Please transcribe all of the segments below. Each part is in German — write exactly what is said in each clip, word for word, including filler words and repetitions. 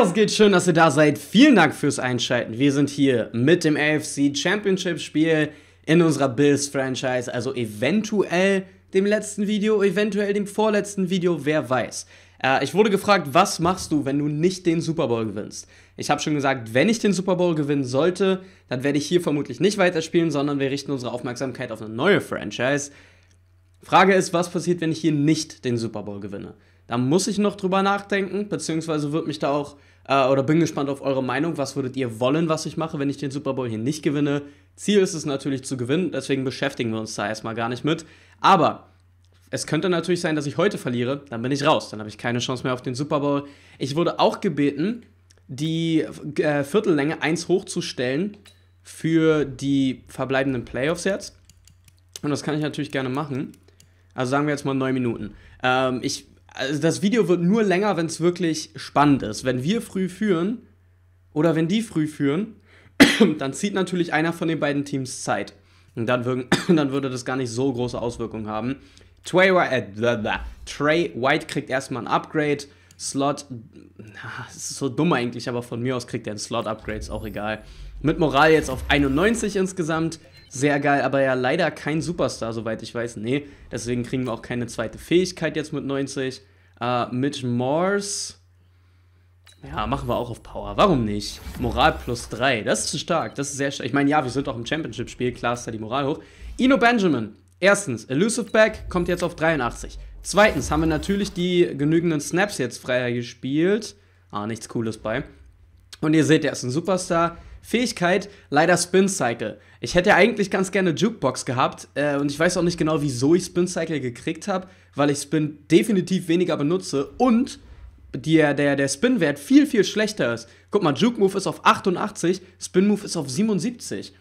was geht? Schön, dass ihr da seid. Vielen Dank fürs Einschalten. Wir sind hier mit dem A F C Championship Spiel in unserer Bills Franchise, also eventuell dem letzten Video, eventuell dem vorletzten Video, wer weiß. Äh, ich wurde gefragt, was machst du, wenn du nicht den Super Bowl gewinnst? Ich habe schon gesagt, wenn ich den Super Bowl gewinnen sollte, dann werde ich hier vermutlich nicht weiterspielen, sondern wir richten unsere Aufmerksamkeit auf eine neue Franchise. Frage ist, was passiert, wenn ich hier nicht den Super Bowl gewinne? Da muss ich noch drüber nachdenken, beziehungsweise wird mich da auch, äh, oder bin gespannt auf eure Meinung. Was würdet ihr wollen, was ich mache, wenn ich den Super Bowl hier nicht gewinne? Ziel ist es natürlich zu gewinnen, deswegen beschäftigen wir uns da erstmal gar nicht mit. Aber es könnte natürlich sein, dass ich heute verliere, dann bin ich raus, dann habe ich keine Chance mehr auf den Super Bowl. Ich wurde auch gebeten, die äh, Viertellänge eins hochzustellen für die verbleibenden Playoffs jetzt. Und das kann ich natürlich gerne machen. Also sagen wir jetzt mal neun Minuten. Ähm, ich... Also das Video wird nur länger, wenn es wirklich spannend ist. Wenn wir früh führen oder wenn die früh führen, dann zieht natürlich einer von den beiden Teams Zeit. Und dann, würden, dann würde das gar nicht so große Auswirkungen haben. Trey White, äh, Trey White kriegt erstmal ein Upgrade-Slot. Das ist so dumm eigentlich, aber von mir aus kriegt er einen Slot-Upgrade, ist auch egal. Mit Moral jetzt auf einundneunzig insgesamt. Sehr geil, aber ja leider kein Superstar, soweit ich weiß. Nee, deswegen kriegen wir auch keine zweite Fähigkeit jetzt mit neunzig. Äh, mit Morse, ja, machen wir auch auf Power. Warum nicht? Moral plus drei, das ist stark, das ist sehr stark. Ich meine, ja, wir sind auch im Championship-Spiel, klar ist da die Moral hoch. Ino Benjamin, erstens, Elusive Back kommt jetzt auf dreiundachtzig. Zweitens haben wir natürlich die genügenden Snaps jetzt freier gespielt. Ah, nichts Cooles bei. Und ihr seht, der ist ein Superstar. Fähigkeit, leider Spin Cycle. Ich hätte eigentlich ganz gerne Jukebox gehabt äh, und ich weiß auch nicht genau, wieso ich Spin Cycle gekriegt habe, weil ich Spin definitiv weniger benutze und der, der, der Spin-Wert viel, viel schlechter ist. Guck mal, Juke Move ist auf achtundachtzig, Spin Move ist auf siebenundsiebzig.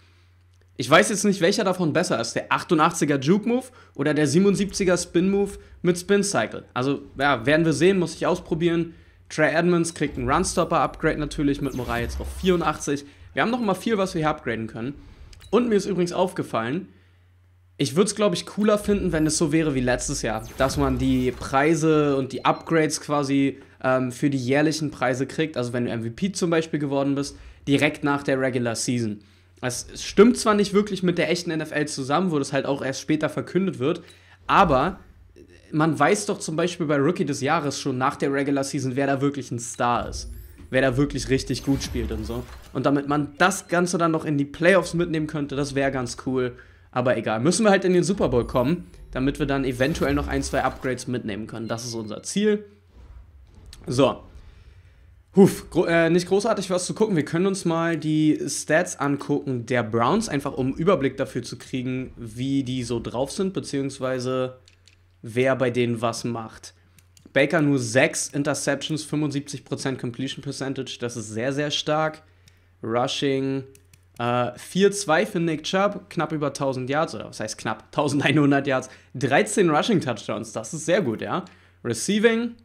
Ich weiß jetzt nicht, welcher davon besser ist, der achtundachtziger Juke Move oder der siebenundsiebziger Spin Move mit Spin Cycle. Also, ja, werden wir sehen, muss ich ausprobieren. Trey Edmunds kriegt einen Runstopper-Upgrade natürlich mit Moral jetzt auf vierundachtzig. Wir haben noch mal viel, was wir hier upgraden können. Und mir ist übrigens aufgefallen, ich würde es, glaube ich, cooler finden, wenn es so wäre wie letztes Jahr. Dass man die Preise und die Upgrades quasi ähm, für die jährlichen Preise kriegt. Also wenn du M V P zum Beispiel geworden bist, direkt nach der Regular Season. Das stimmt zwar nicht wirklich mit der echten N F L zusammen, wo das halt auch erst später verkündet wird, aber man weiß doch zum Beispiel bei Rookie des Jahres schon nach der Regular Season, wer da wirklich ein Star ist. Wer da wirklich richtig gut spielt und so. Und damit man das Ganze dann noch in die Playoffs mitnehmen könnte, das wäre ganz cool. Aber egal, müssen wir halt in den Super Bowl kommen, damit wir dann eventuell noch ein, zwei Upgrades mitnehmen können. Das ist unser Ziel. So. Huf, gro äh, nicht großartig was zu gucken. Wir können uns mal die Stats angucken der Browns, einfach um einen Überblick dafür zu kriegen, wie die so drauf sind, beziehungsweise wer bei denen was macht. Baker nur sechs Interceptions, fünfundsiebzig Prozent Completion Percentage, das ist sehr, sehr stark. Rushing äh, vier zwei für Nick Chubb, knapp über tausend Yards, oder was heißt knapp, eintausendeinhundert Yards, dreizehn Rushing Touchdowns, das ist sehr gut, ja. Receiving,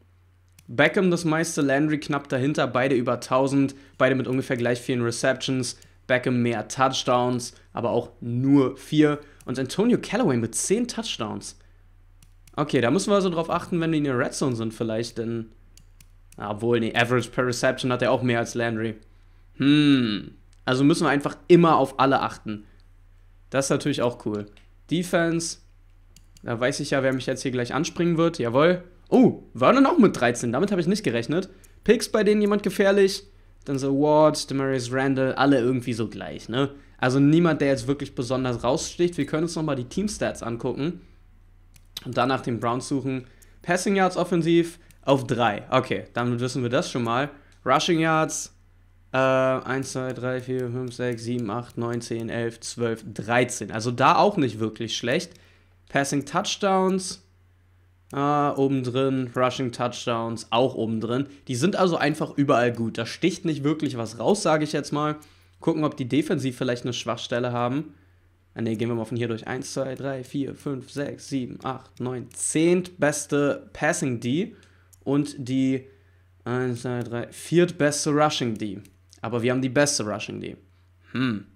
Beckham das meiste, Landry knapp dahinter, beide über tausend, beide mit ungefähr gleich vielen Receptions, Beckham mehr Touchdowns, aber auch nur vier. Und Antonio Callaway mit zehn Touchdowns. Okay, da müssen wir also drauf achten, wenn wir in der Red Zone sind vielleicht, denn... Obwohl, nee, Average per Reception hat er auch mehr als Landry. Hm. Also müssen wir einfach immer auf alle achten. Das ist natürlich auch cool. Defense. Da weiß ich ja, wer mich jetzt hier gleich anspringen wird. Jawohl. Oh, Vernon auch mit dreizehn. Damit habe ich nicht gerechnet. Picks, bei denen jemand gefährlich. Dann so Ward, Damarious Randall. Alle irgendwie so gleich, ne? Also niemand, der jetzt wirklich besonders raussticht. Wir können uns nochmal die Teamstats angucken. Und danach den Browns suchen. Passing Yards offensiv auf drei. Okay, damit wissen wir das schon mal. Rushing Yards äh, eins, zwei, drei, vier, fünf, sechs, sieben, acht, neun, zehn, elf, zwölf, dreizehn. Also da auch nicht wirklich schlecht. Passing Touchdowns äh, oben drin. Rushing Touchdowns auch oben drin. Die sind also einfach überall gut. Da sticht nicht wirklich was raus, sage ich jetzt mal. Gucken, ob die defensiv vielleicht eine Schwachstelle haben. Ne, gehen wir mal von hier durch. eins, zwei, drei, vier, fünf, sechs, sieben, acht, neun, zehn beste Passing D und die eins, zwei, drei, viertbeste Rushing D. Aber wir haben die beste Rushing D. Hm.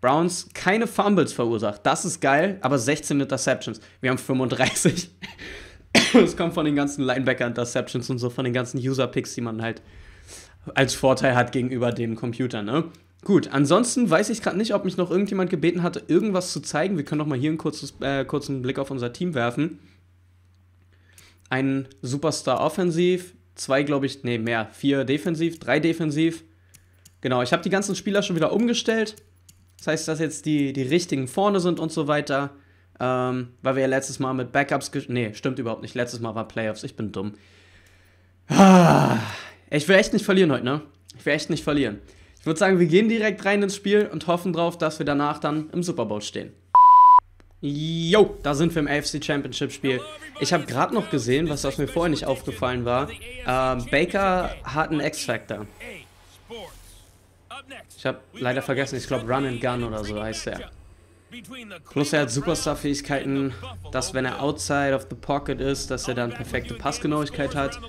Browns keine Fumbles verursacht. Das ist geil, aber sechzehn Interceptions. Wir haben fünfunddreißig. Das kommt von den ganzen Linebacker-Interceptions und so, von den ganzen User-Picks, die man halt als Vorteil hat gegenüber dem Computer, ne? Gut, ansonsten weiß ich gerade nicht, ob mich noch irgendjemand gebeten hatte, irgendwas zu zeigen. Wir können noch mal hier einen kurzes, äh, kurzen Blick auf unser Team werfen. Ein Superstar offensiv, zwei, glaube ich, nee, mehr, vier defensiv, drei defensiv. Genau, ich habe die ganzen Spieler schon wieder umgestellt. Das heißt, dass jetzt die, die richtigen vorne sind und so weiter. Ähm, weil wir ja letztes Mal mit Backups... Nee, stimmt überhaupt nicht. Letztes Mal war Playoffs. Ich bin dumm. Ah, ich will echt nicht verlieren heute, ne? Ich will echt nicht verlieren. Ich würde sagen, wir gehen direkt rein ins Spiel und hoffen drauf, dass wir danach dann im Super Bowl stehen. Jo, da sind wir im A F C Championship Spiel. Ich habe gerade noch gesehen, was, was mir vorher nicht aufgefallen war. Ähm, Baker hat einen X-Factor. Ich habe leider vergessen, ich glaube Run and Gun oder so heißt er. Plus er hat Superstar-Fähigkeiten, dass wenn er outside of the pocket ist, dass er dann perfekte Passgenauigkeit hat,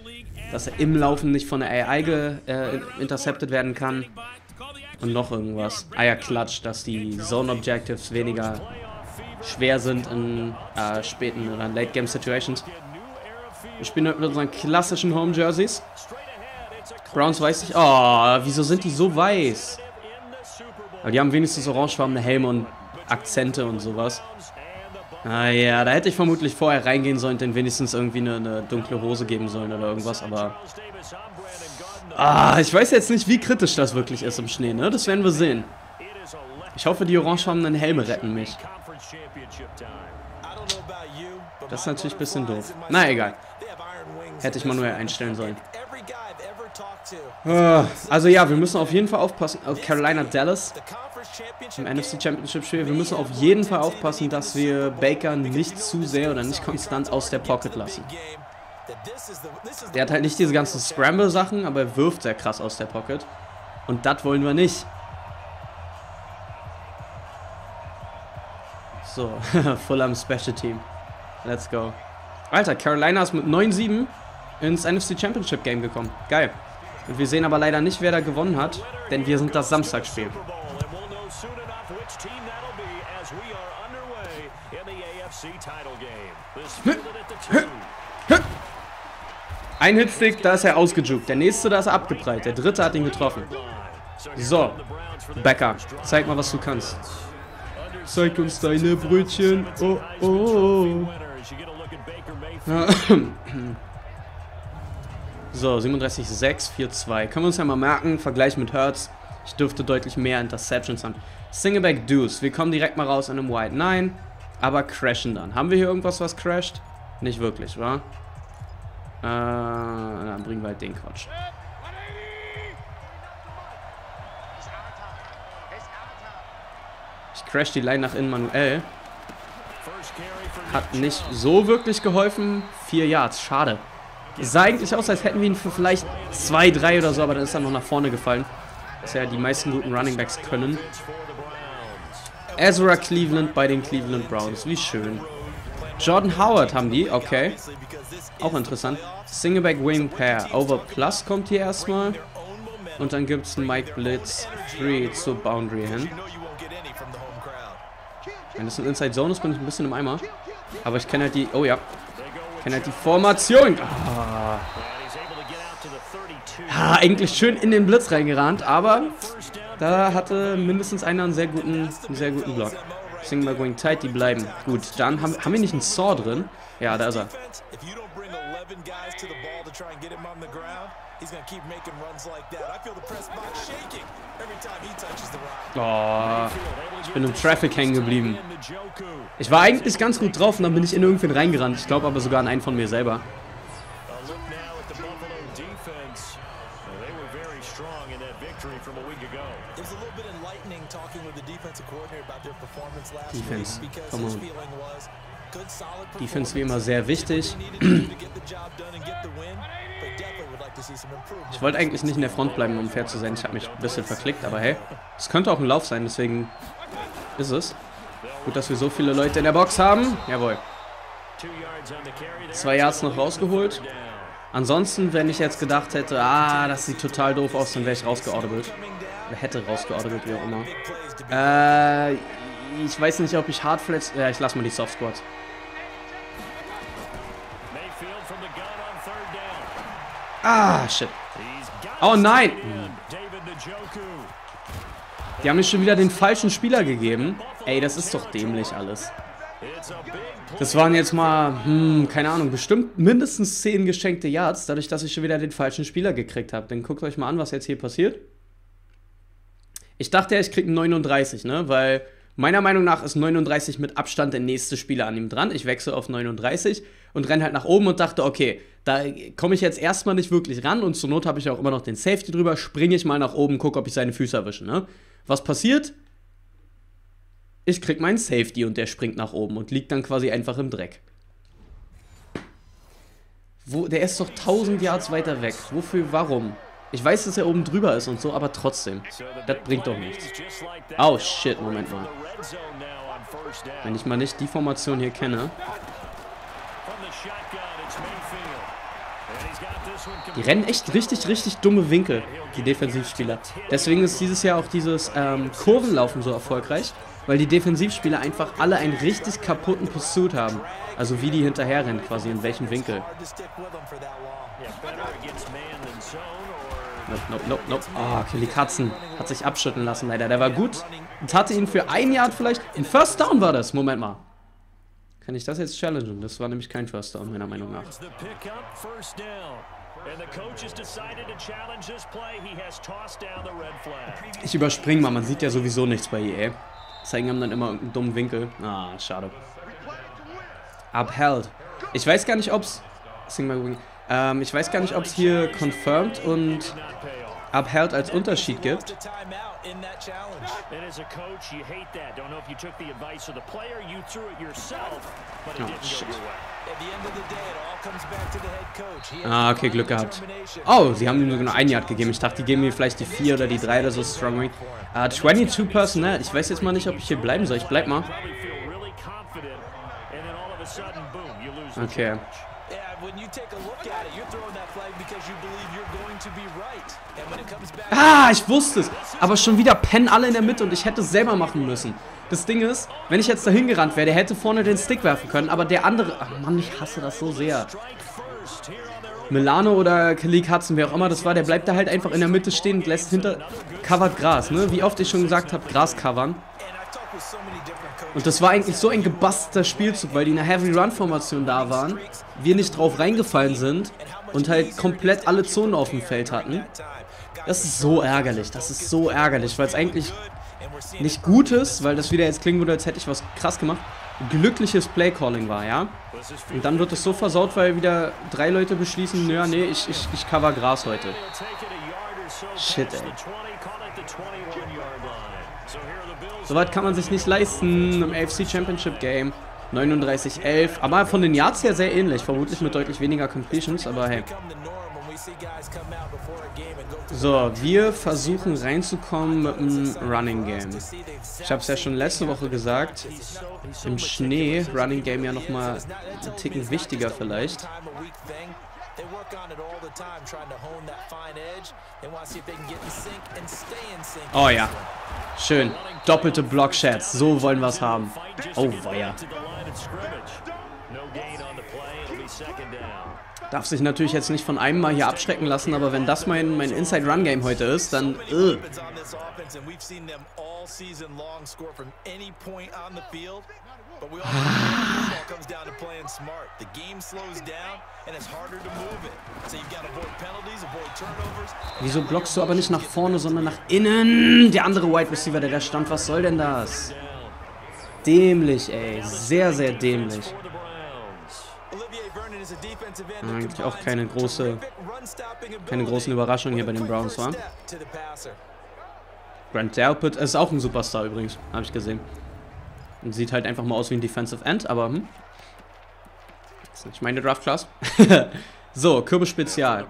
dass er im Laufen nicht von der A I ge, äh, intercepted werden kann und noch irgendwas. Ah ja, Klatsch, dass die Zone-Objectives weniger schwer sind in äh, späten oder Late-Game-Situations. Wir spielen heute mit unseren klassischen Home-Jerseys. Browns weiß nicht. Oh, wieso sind die so weiß? Aber die haben wenigstens orangefarbene Helme und Akzente und sowas. Ah ja, da hätte ich vermutlich vorher reingehen sollen und denen wenigstens irgendwie eine, eine dunkle Hose geben sollen oder irgendwas, aber... Ah, ich weiß jetzt nicht, wie kritisch das wirklich ist im Schnee, ne? Das werden wir sehen. Ich hoffe, die orangefarbenen Helme retten mich. Das ist natürlich ein bisschen doof. Na, egal. Hätte ich manuell einstellen sollen. Also ja, wir müssen auf jeden Fall aufpassen. Oh, Carolina Dallas im N F C Championship Spiel. Wir müssen auf jeden Fall aufpassen, dass wir Baker nicht zu sehr oder nicht konstant aus der Pocket lassen. Der hat halt nicht diese ganzen Scramble-Sachen, aber er wirft sehr krass aus der Pocket. Und das wollen wir nicht. So, voll am Special Team. Let's go. Alter, Carolina ist mit neun sieben ins N F C Championship Game gekommen. Geil. Und wir sehen aber leider nicht, wer da gewonnen hat, denn wir sind das Samstagspiel. Ein Hitstick, da ist er ausgejuckt. Der nächste, da ist er abgeprallt. Der dritte hat ihn getroffen. So, Becker, zeig mal, was du kannst. Zeig uns deine Brötchen. Oh, oh. So, siebenunddreißig sechs, vier zwei. Können wir uns ja mal merken, Vergleich mit Hurts. Ich dürfte deutlich mehr Interceptions haben. Singleback Deuce. Wir kommen direkt mal raus an einem Wide. Nein, aber crashen dann. Haben wir hier irgendwas, was crasht? Nicht wirklich, wa? Äh, dann bringen wir halt den Quatsch. Ich crash die Line nach innen manuell. Hat nicht so wirklich geholfen. Vier Yards, schade. Sah eigentlich aus, als hätten wir ihn für vielleicht zwei, drei oder so, aber dann ist er noch nach vorne gefallen. Was ja die meisten guten Runningbacks können. Ezra Cleveland bei den Cleveland Browns, wie schön. Jordan Howard haben die, okay. Auch interessant. Singleback Wing Pair, Over Plus kommt hier erstmal. Und dann gibt es einen Mike Blitz drei zur Boundary hin. Wenn das ein Inside Zone ist, bin ich ein bisschen im Eimer. Aber ich kenne halt die, oh ja. Ich kenne halt die Formation. Ah. Ah, eigentlich schön in den Blitz reingerannt, aber da hatte mindestens einer einen sehr guten, einen sehr guten Block. Single Going Tight, die bleiben. Gut, dann haben, haben wir nicht einen Saw drin. Ja, da ist er. Oh, ich bin im Traffic hängen geblieben. Ich war eigentlich ganz gut drauf und dann bin ich in irgendwen reingerannt. Ich glaube aber sogar an einen von mir selber. Defense, come on. Defense wie immer sehr wichtig. Ich wollte eigentlich nicht in der Front bleiben, um fair zu sein. Ich habe mich ein bisschen verklickt, aber hey. Es könnte auch ein Lauf sein, deswegen ist es. Gut, dass wir so viele Leute in der Box haben. Jawohl. Zwei Yards noch rausgeholt. Ansonsten, wenn ich jetzt gedacht hätte, ah, das sieht total doof aus, dann wäre ich rausgeordert. Oder hätte rausgeordert, wie auch immer. Äh, ich weiß nicht, ob ich Hardflex... Ja, ich lasse mal die Soft Squads. Ah, shit. Oh nein! Die haben mir schon wieder den falschen Spieler gegeben. Ey, das ist doch dämlich alles. Das waren jetzt mal, hm, keine Ahnung, bestimmt mindestens zehn geschenkte Yards, dadurch, dass ich schon wieder den falschen Spieler gekriegt habe. Dann guckt euch mal an, was jetzt hier passiert. Ich dachte ja, ich kriege einen neununddreißig, ne? Weil meiner Meinung nach ist neununddreißig mit Abstand der nächste Spieler an ihm dran. Ich wechsle auf neununddreißig und renne halt nach oben und dachte, okay, da komme ich jetzt erstmal nicht wirklich ran und zur Not habe ich auch immer noch den Safety drüber, springe ich mal nach oben, gucke, ob ich seine Füße erwische, ne? Was passiert? Ich krieg meinen Safety und der springt nach oben und liegt dann quasi einfach im Dreck. Wo, der ist doch tausend Yards weiter weg. Wofür, warum? Ich weiß, dass er oben drüber ist und so, aber trotzdem. Das bringt doch nichts. Oh, shit, Moment mal. Wenn ich mal nicht die Formation hier kenne. Die rennen echt richtig, richtig dumme Winkel, die Defensivspieler. Deswegen ist dieses Jahr auch dieses ähm, Kurvenlaufen so erfolgreich, weil die Defensivspieler einfach alle einen richtig kaputten Pursuit haben. Also wie die hinterherrennen quasi, in welchem Winkel. Nope, nope, nope, nope. Oh, Kelly Katzen hat sich abschütteln lassen leider. Der war gut und hatte ihn für ein Yard vielleicht. Ein First Down war das. Moment mal. Kann ich das jetzt challengen? Das war nämlich kein First Down, meiner Meinung nach. Ich überspringe mal. Man sieht ja sowieso nichts bei E A. Zeigen haben dann immer irgendeinen dummen Winkel. Ah, schade. Upheld. Ich weiß gar nicht, ob's... Ähm, ich weiß gar nicht, ob es hier Confirmed und Upheld als Unterschied gibt. Oh, shit. Ah, okay, Glück gehabt. Oh, sie haben nur genau ein Yard gegeben. Ich dachte, die geben mir vielleicht die vier oder die drei oder so. Strong Wing. Uh, zweiundzwanzig Personal. Ich weiß jetzt mal nicht, ob ich hier bleiben soll. Ich bleib mal. Okay. Ah, ich wusste es. Aber schon wieder pennen alle in der Mitte und ich hätte es selber machen müssen. Das Ding ist, wenn ich jetzt dahin gerannt wäre, der hätte vorne den Stick werfen können, aber der andere... Ach Mann, ich hasse das so sehr. Milano oder Kelly Katzen, wer auch immer das war, der bleibt da halt einfach in der Mitte stehen und lässt hinter... Covert Gras, ne? Wie oft ich schon gesagt habe, Gras covern. Und das war eigentlich so ein gebastelter Spielzug, weil die in einer Heavy-Run-Formation da waren, wir nicht drauf reingefallen sind und halt komplett alle Zonen auf dem Feld hatten. Das ist so ärgerlich, das ist so ärgerlich, weil es eigentlich nicht gut ist, weil das wieder jetzt klingen würde, als hätte ich was krass gemacht. Glückliches Play-Calling war, ja. Und dann wird es so versaut, weil wieder drei Leute beschließen, naja, nee, ich, ich, ich cover Gras heute. Shit, ey. Soweit kann man sich nicht leisten im A F C Championship Game. neununddreißig elf. Aber von den Yards her sehr ähnlich. Vermutlich mit deutlich weniger Completions, aber hey. So, wir versuchen reinzukommen mit dem Running Game. Ich habe es ja schon letzte Woche gesagt. Im Schnee, Running Game ja nochmal einen Ticken wichtiger vielleicht. Oh ja. Schön. Doppelte Blockshots. So wollen wir es haben. Oh, weia. Darf sich natürlich jetzt nicht von einem Mal hier abschrecken lassen, aber wenn das mein, mein Inside-Run-Game heute ist, dann... Ugh. Wieso blockst du aber nicht nach vorne, sondern nach innen? Der andere Wide Receiver, der da stand, was soll denn das? Dämlich, ey. Sehr, sehr dämlich. Eigentlich auch keine große, keine großen Überraschungen hier bei den Browns, war. Grant Delpit ist auch ein Superstar übrigens, habe ich gesehen. Und sieht halt einfach mal aus wie ein Defensive End, aber hm. Das ist nicht meine Draft Class. So, Kürbis Spezial.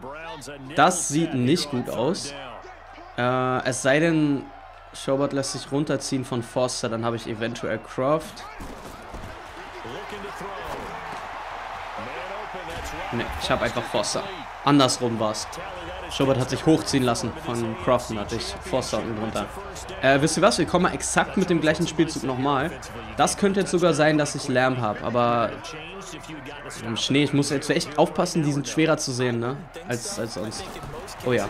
Das sieht nicht gut aus. Äh, es sei denn, Schubert lässt sich runterziehen von Forster, dann habe ich eventuell Kroft. Ne, ich habe einfach Forster. Andersrum war's. Schubert hat sich hochziehen lassen von Crawford und hatte ich Forster unten drunter. Äh, wisst ihr was? Wir kommen mal exakt mit dem gleichen Spielzug nochmal. Das könnte jetzt sogar sein, dass ich Lamb habe, aber im Schnee, ich muss jetzt echt aufpassen, die sind schwerer zu sehen, ne? Als, als sonst. Oh ja.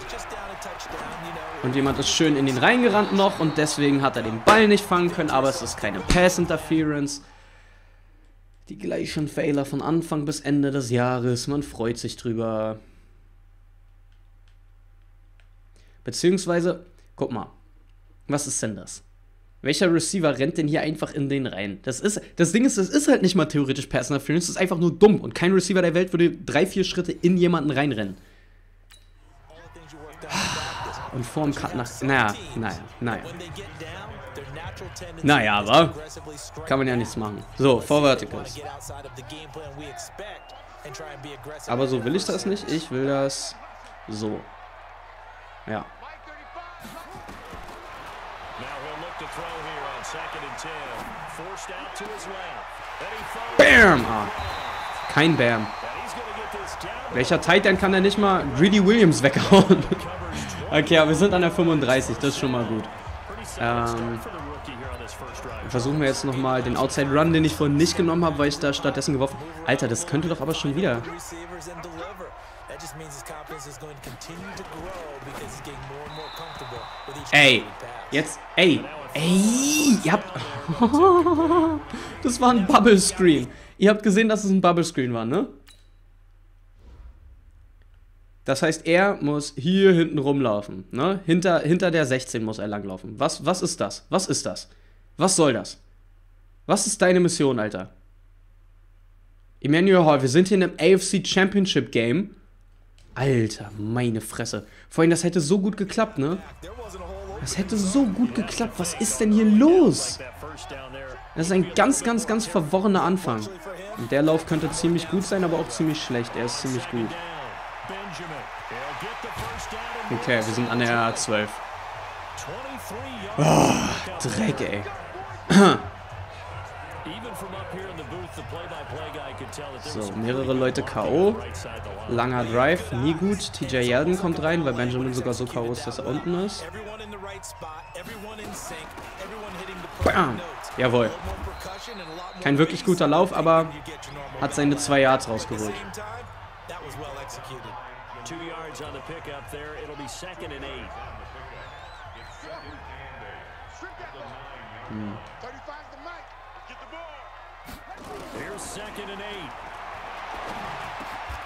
Und jemand ist schön in den reingerannt noch und deswegen hat er den Ball nicht fangen können, aber es ist keine Pass-Interference. Die gleichen Fehler von Anfang bis Ende des Jahres, man freut sich drüber. Beziehungsweise, guck mal, was ist denn das? Welcher Receiver rennt denn hier einfach in den rein? Das ist, das Ding ist, das ist halt nicht mal theoretisch Pass Interference, das ist einfach nur dumm. Und kein Receiver der Welt würde drei, vier Schritte in jemanden reinrennen. Und vorm Cut nach... Naja, naja, naja. Naja, aber... Kann man ja nichts machen. So, vor Verticals. Aber so will ich das nicht. Ich will das... So. Ja. Bam! Ah. Kein Bam. Welcher Tight End kann er nicht mal Greedy Williams weghauen? Okay, aber wir sind an der fünfunddreißig, das ist schon mal gut. Ähm, versuchen wir jetzt nochmal den Outside Run, den ich vorhin nicht genommen habe, weil ich da stattdessen geworfen habe. Alter, das könnte doch aber schon wieder. Ey, jetzt, ey, ey, ihr habt... Das war ein Bubble Screen. Ihr habt gesehen, dass es ein Bubble Screen war, ne? Das heißt, er muss hier hinten rumlaufen, ne? Hinter, hinter der sechzehn muss er langlaufen. Was, was ist das? Was ist das? Was soll das? Was ist deine Mission, Alter? Emmanuel Hall, wir sind hier in einem A F C Championship Game. Alter, meine Fresse. Vorhin, das hätte so gut geklappt, ne? Das hätte so gut geklappt. Was ist denn hier los? Das ist ein ganz, ganz, ganz verworrener Anfang. Und der Lauf könnte ziemlich gut sein, aber auch ziemlich schlecht. Er ist ziemlich gut. Okay, wir sind an der zwölf. Oh, Dreck, ey. So, mehrere Leute K O. Langer Drive, nie gut. T J Yeldon kommt rein, weil Benjamin sogar so K O ist, dass er unten ist. Bam! Jawohl. Kein wirklich guter Lauf, aber hat seine zwei Yards rausgeholt. Hm.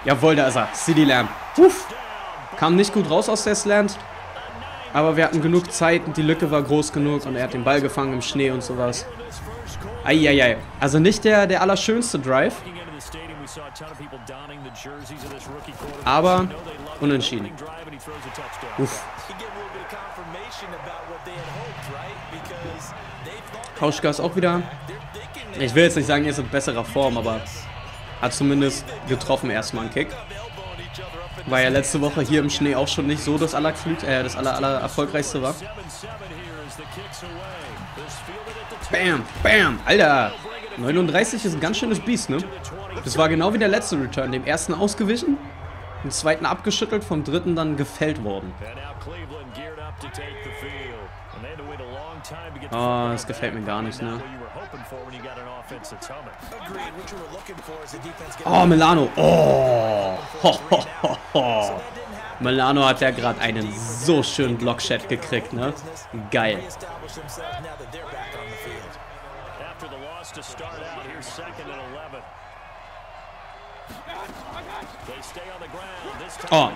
Jawohl, da ist er. CeeDee Lamb. Uff. Kam nicht gut raus aus der Slant. Aber wir hatten genug Zeit und die Lücke war groß genug und er hat den Ball gefangen im Schnee und sowas. Eieiei. Also nicht der, der allerschönste Drive. Aber unentschieden. Uff. Kauschgas auch wieder. Ich will jetzt nicht sagen, er ist in besserer Form, aber hat zumindest getroffen erstmal einen Kick. War ja letzte Woche hier im Schnee auch schon nicht so das aller, äh, das aller, aller erfolgreichste war. Bam, bam, Alter. neununddreißig ist ein ganz schönes Biest, ne? Das war genau wie der letzte Return. Dem ersten ausgewichen, dem zweiten abgeschüttelt, vom dritten dann gefällt worden. Oh, das gefällt mir gar nicht, ne? Oh, Milano. Oh. Ho, ho, ho, ho. Milano hat ja gerade einen so schönen Blockshot gekriegt, ne? Geil. Oh.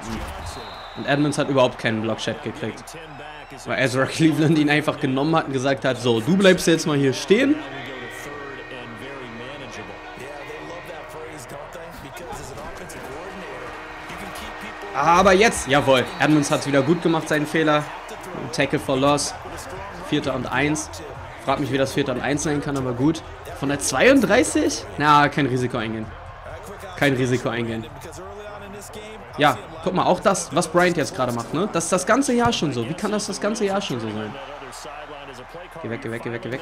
Und Edmunds hat überhaupt keinen Blockshot gekriegt. Weil Ezra Cleveland ihn einfach genommen hat und gesagt hat, so, du bleibst jetzt mal hier stehen. Aber jetzt, jawohl, Edmunds hat es wieder gut gemacht, seinen Fehler. Tackle for Loss, Vierter und Eins. Frag mich, wie das Vierter und Eins sein kann, aber gut. Von der zweiunddreißig? Na, kein Risiko eingehen. Kein Risiko eingehen. Ja, guck mal, auch das, was Bryant jetzt gerade macht, ne? Das ist das ganze Jahr schon so. Wie kann das das ganze Jahr schon so sein? Geh weg, geh weg, geh weg, geh weg.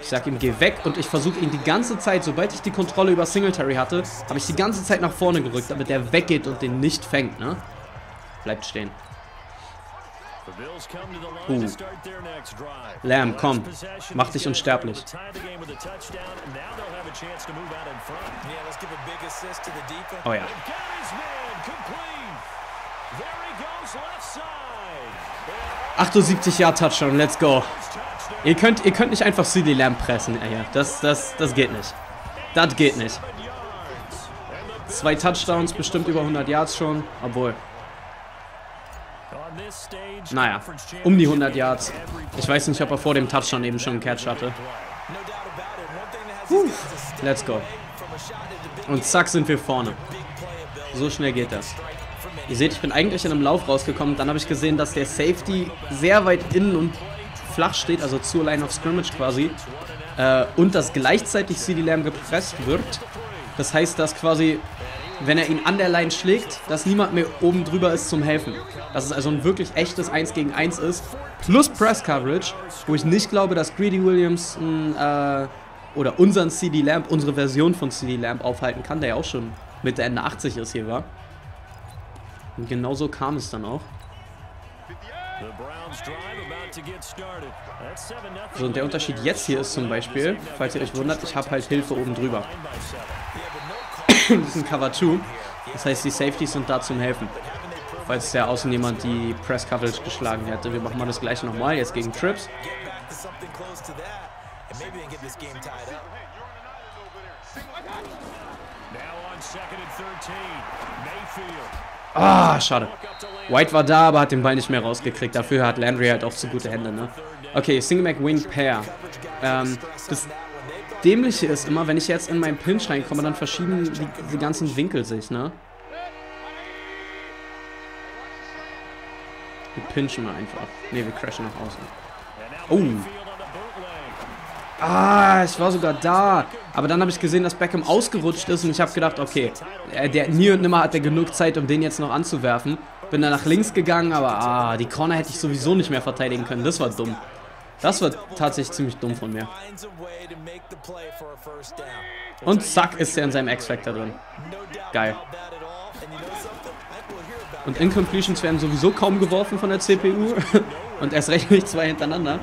Ich sag ihm, geh weg und ich versuche ihn die ganze Zeit, sobald ich die Kontrolle über Singletary hatte, habe ich die ganze Zeit nach vorne gerückt, damit der weggeht und den nicht fängt, ne? Bleibt stehen. Uh. Lamb, komm. Mach dich unsterblich. Oh ja. achtundsiebzig Yard Touchdown, let's go. Ihr könnt, ihr könnt nicht einfach CeeDee Lamb pressen, ey. Das, das, das geht nicht. Das geht nicht. Zwei Touchdowns, bestimmt über hundert Yards schon. Obwohl. Naja, um die hundert Yards. Ich weiß nicht, ob er vor dem Touchdown eben schon einen Catch hatte. Puh, let's go. Und zack, sind wir vorne. So schnell geht das. Ihr seht, ich bin eigentlich in einem Lauf rausgekommen. Dann habe ich gesehen, dass der Safety sehr weit innen und flach steht, also zur Line of Scrimmage quasi. Äh, und dass gleichzeitig CeeDee Lamb gepresst wird. Das heißt, dass quasi, wenn er ihn an der Line schlägt, dass niemand mehr oben drüber ist zum Helfen. Dass es also ein wirklich echtes eins gegen eins ist. Plus Press Coverage, wo ich nicht glaube, dass Greedy Williams äh, oder unseren CeeDee Lamb, unsere Version von CeeDee Lamb aufhalten kann, der ja auch schon Mitte Ende achtzig ist hier, war. Und genau so kam es dann auch. So, und der Unterschied jetzt hier ist zum Beispiel, falls ihr euch wundert, ich habe halt Hilfe oben drüber. Das ist ein Cover zwei. Das heißt, die Safeties sind da zum Helfen. Falls der außen jemand die Press Coverage geschlagen hätte. Wir machen mal das gleiche nochmal, jetzt gegen Trips. Ah, schade. White war da, aber hat den Ball nicht mehr rausgekriegt. Dafür hat Landry halt auch zu gute Hände, ne? Okay, Single Mac Wing Pair. Ähm, das Dämliche ist immer, wenn ich jetzt in meinen Pinch reinkomme, dann verschieben die, die ganzen Winkel sich, ne? Wir pinchen mal einfach. Ne, wir crashen nach außen. Oh. Ah, ich war sogar da. Aber dann habe ich gesehen, dass Beckham ausgerutscht ist und ich habe gedacht, okay, der, nie und nimmer hat er genug Zeit, um den jetzt noch anzuwerfen. Bin dann nach links gegangen, aber ah, die Corner hätte ich sowieso nicht mehr verteidigen können. Das war dumm. Das war tatsächlich ziemlich dumm von mir. Und zack, ist er in seinem X-Factor drin. Geil. Und Incompletions werden sowieso kaum geworfen von der C P U. Und erst recht nicht zwei hintereinander.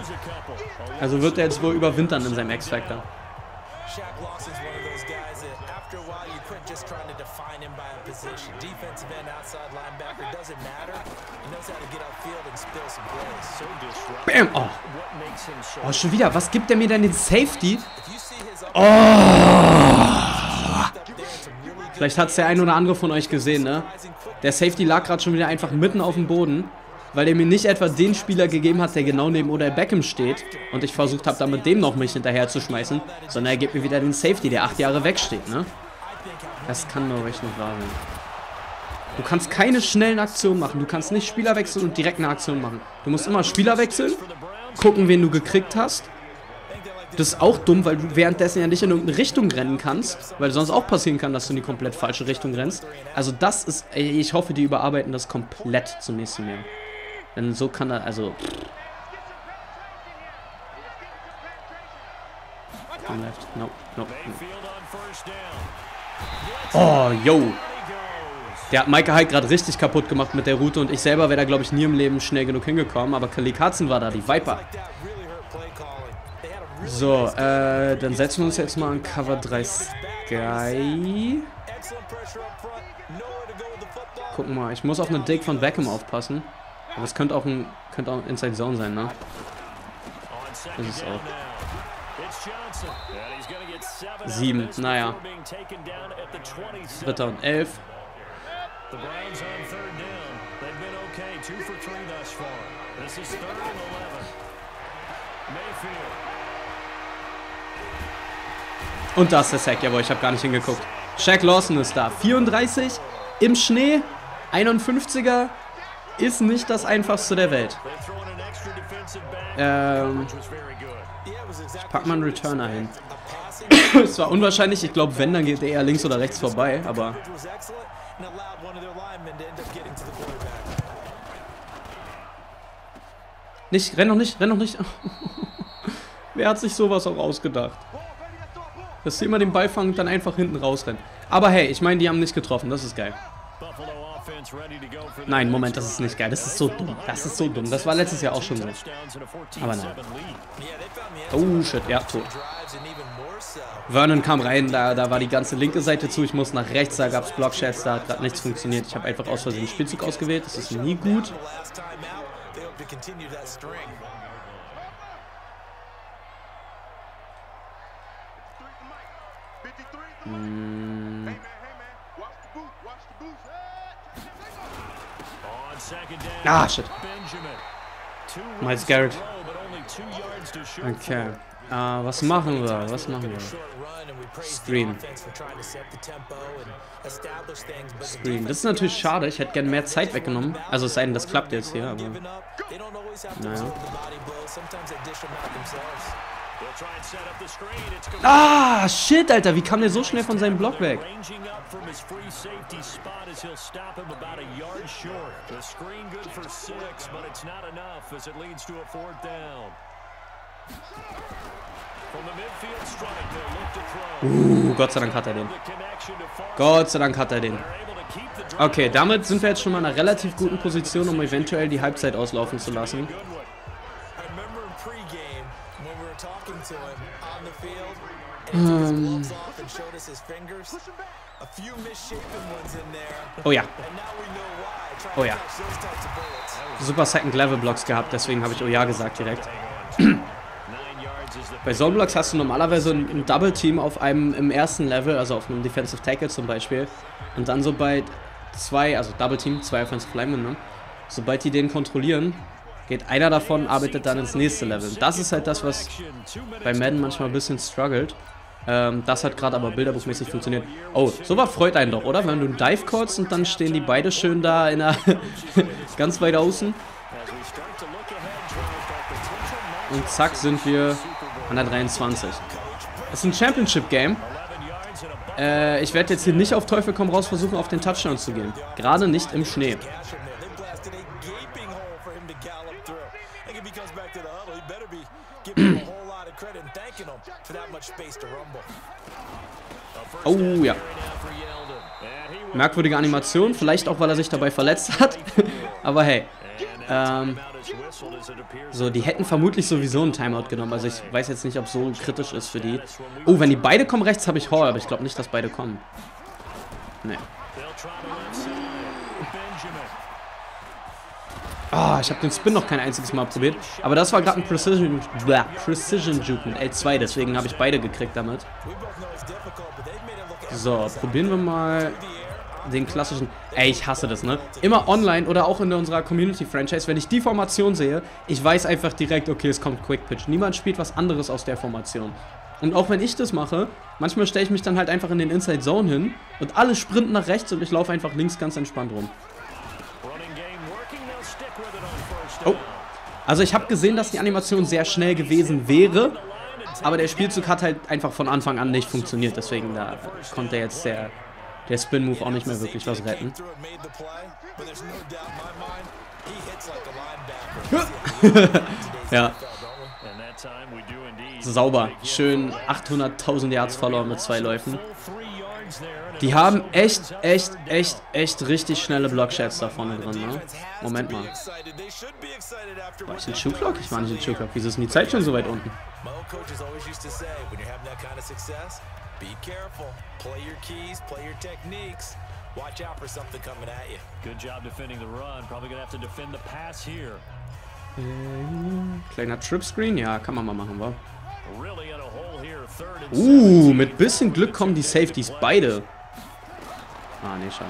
Also wird er jetzt wohl überwintern in seinem X-Factor. Shaq Lawson's one of those guys that after a while you quit just trying to define him by a position. Defensive end, outside linebacker, doesn't matter. He knows how to get upfield and spill some plays. So disruptive. Bam! Oh. Oh, schon wieder. Was gibt er mir denn den Safety? Oh! Vielleicht hat es der ein oder andere von euch gesehen, ne? Der Safety lag gerade schon wieder einfach mitten auf dem Boden, weil er mir nicht etwa den Spieler gegeben hat, der genau neben Odell Beckham steht und ich versucht habe, da mit dem noch mich hinterher zu schmeißen, sondern er gibt mir wieder den Safety, der acht Jahre wegsteht, ne? Das kann doch echt nicht wahr sein. Du kannst keine schnellen Aktionen machen, du kannst nicht Spieler wechseln und direkt eine Aktion machen. Du musst immer Spieler wechseln, gucken, wen du gekriegt hast. Das ist auch dumm, weil du währenddessen ja nicht in irgendeine Richtung rennen kannst, weil sonst auch passieren kann, dass du in die komplett falsche Richtung rennst. Also das ist, ich hoffe, die überarbeiten das komplett zum nächsten Jahr. Denn so kann er, also... Come left. No, no, no. Oh, yo. Der hat Micah Hyde gerade richtig kaputt gemacht mit der Route und ich selber wäre da, glaube ich, nie im Leben schnell genug hingekommen. Aber Kelly Katzen war da, die Viper. So, äh, dann setzen wir uns jetzt mal an Cover drei Sky. Guck mal, ich muss auf eine Dig von Beckham aufpassen. Aber es könnte auch ein könnte auch Inside Zone sein, ne? Das ist auch. Sieben, naja. Dritter und elf. Und da ist der Sack, jawohl, ich habe gar nicht hingeguckt. Shaq Lawson ist da. vierunddreißig im Schnee, einundfünfziger. Ist nicht das einfachste der Welt. Ähm, ich pack mal einen Returner hin. Es war unwahrscheinlich, ich glaube, wenn, dann geht der eher links oder rechts vorbei, aber... Nicht, renn noch nicht, renn noch nicht. Wer hat sich sowas auch ausgedacht? Dass sie immer den Ball fangen und dann einfach hinten rausrennen. Aber hey, ich meine, die haben nicht getroffen, das ist geil. Nein, Moment, das ist nicht geil. Das ist so dumm. Das ist so dumm. Das war letztes Jahr auch schon so. Aber nein. Oh, shit. Ja, tot. Vernon kam rein. Da, da war die ganze linke Seite zu. Ich muss nach rechts. Da gab es Blockchefs. Da hat gerade nichts funktioniert. Ich habe einfach aus Versehen den Spielzug ausgewählt. Das ist nie gut. Hm. Ah, shit. Myles Garrett. Okay. Uh, was machen wir? Was machen wir? Screen. Screen. Das ist natürlich schade. Ich hätte gerne mehr Zeit weggenommen. Also es sei denn, das klappt jetzt hier. Aber naja. Ah, shit, Alter. Wie kam der so schnell von seinem Block weg? Uh, Gott sei Dank hat er den. Gott sei Dank hat er den. Okay, damit sind wir jetzt schon mal in einer relativ guten Position, um eventuell die Halbzeit auslaufen zu lassen. Um. Oh ja. Oh ja. Super Second-Level-Blocks gehabt, deswegen habe ich oh ja gesagt direkt. Bei Zone Blocks hast du normalerweise ein Double Team auf einem im ersten Level, also auf einem Defensive Tackle zum Beispiel. Und dann sobald zwei, also Double Team, zwei Offensive Linemen, ne? Sobald die den kontrollieren, geht einer davon, arbeitet dann ins nächste Level. Und das ist halt das, was bei Madden manchmal ein bisschen struggelt. Ähm, das hat gerade aber bilderbuchmäßig funktioniert. Oh, sowas freut einen doch, oder? Wenn du einen Dive callst und dann stehen die beide schön da in der ganz weit außen. Und zack sind wir an der dreiundzwanzig. Das ist ein Championship-Game. Äh, ich werde jetzt hier nicht auf Teufel komm raus versuchen, auf den Touchdown zu gehen. Gerade nicht im Schnee. Oh ja. Merkwürdige Animation. Vielleicht auch, weil er sich dabei verletzt hat. Aber hey. Ähm, so, die hätten vermutlich sowieso einen Timeout genommen. Also ich weiß jetzt nicht, ob so kritisch ist für die. Oh, wenn die beide kommen rechts, habe ich Hall. Aber ich glaube nicht, dass beide kommen. Nee. Ah, oh, ich habe den Spin noch kein einziges Mal probiert. Aber das war gerade ein Precision, blah, Precision Juke mit L zwei. Deswegen habe ich beide gekriegt damit. So, probieren wir mal den klassischen. Ey, ich hasse das, ne? Immer online oder auch in unserer Community-Franchise, wenn ich die Formation sehe, ich weiß einfach direkt, okay, es kommt Quick Pitch. Niemand spielt was anderes aus der Formation. Und auch wenn ich das mache, manchmal stelle ich mich dann halt einfach in den Inside Zone hin und alle sprinten nach rechts und ich laufe einfach links ganz entspannt rum. Oh. Also ich habe gesehen, dass die Animation sehr schnell gewesen wäre, aber der Spielzug hat halt einfach von Anfang an nicht funktioniert. Deswegen da konnte jetzt der... Der Spin-Move auch nicht mehr wirklich was retten. Ja. Sauber. Schön achthunderttausend Yards verloren mit zwei Läufen. Die haben echt, echt, echt, echt richtig schnelle Block-Shots da vorne drin, ne? Moment mal. War ich in Schuhglock? Ich war nicht in Schuhglock. Wieso ist denn die Zeit schon so weit unten? Kleiner Trip-Screen? Ja, kann man mal machen, wa? Uh, mit bisschen Glück kommen die Safeties beide. Ah, nee, schade.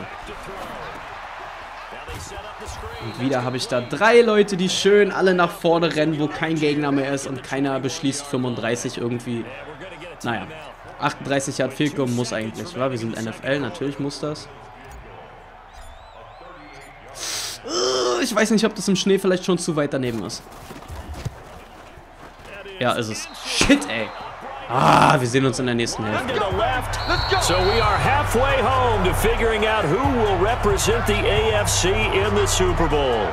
Und wieder habe ich da drei Leute, die schön alle nach vorne rennen, wo kein Gegner mehr ist und keiner beschließt fünfunddreißig irgendwie. Naja, achtunddreißig Yard Field Goal muss eigentlich, wa? Wir sind N F L, natürlich muss das. Ich weiß nicht, ob das im Schnee vielleicht schon zu weit daneben ist. Ja, ist es. Shit, ey. Ah, wir sehen uns in der nächsten Hälfte. So we are halfway home to figuring out who will represent the A F C in the Super Bowl.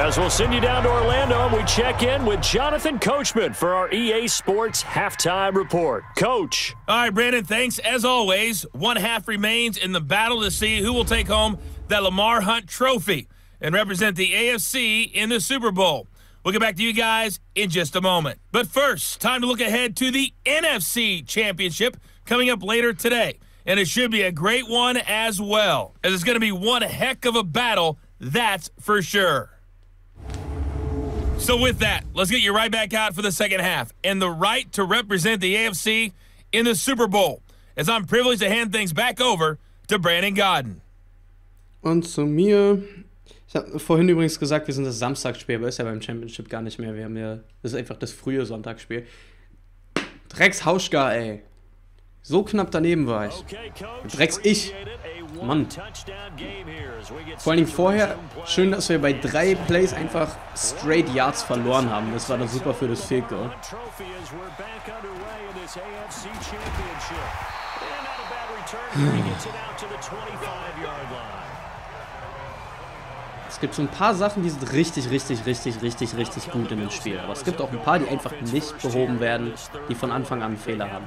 As we'll send you down to Orlando and we check in with Jonathan Coachman for our E A Sports halftime report. Coach. All right, Brandon, thanks as always. One half remains in the battle to see who will take home the Lamar Hunt Trophy and represent the A F C in the Super Bowl. We'll get back to you guys in just a moment. But first, time to look ahead to the N F C Championship coming up later today. And it should be a great one as well, as it's going to be one heck of a battle, that's for sure. So with that, let's get you right back out for the second half and the right to represent the A F C in the Super Bowl, as I'm privileged to hand things back over to Brandon Godden. Und zu mir. Ich habe vorhin übrigens gesagt, wir sind das Samstagsspiel, aber ist ja beim Championship gar nicht mehr. Wir haben ja, das ist einfach das frühe Sonntagsspiel. Drecks Hauschka, ey. So knapp daneben war ich. Drecks ich. Mann. Vor allen Dingen vorher, schön, dass wir bei drei Plays einfach straight Yards verloren haben. Das war doch super für das Field Goal. Es gibt so ein paar Sachen, die sind richtig, richtig, richtig, richtig, richtig gut in dem Spiel. Aber es gibt auch ein paar, die einfach nicht behoben werden, die von Anfang an Fehler haben.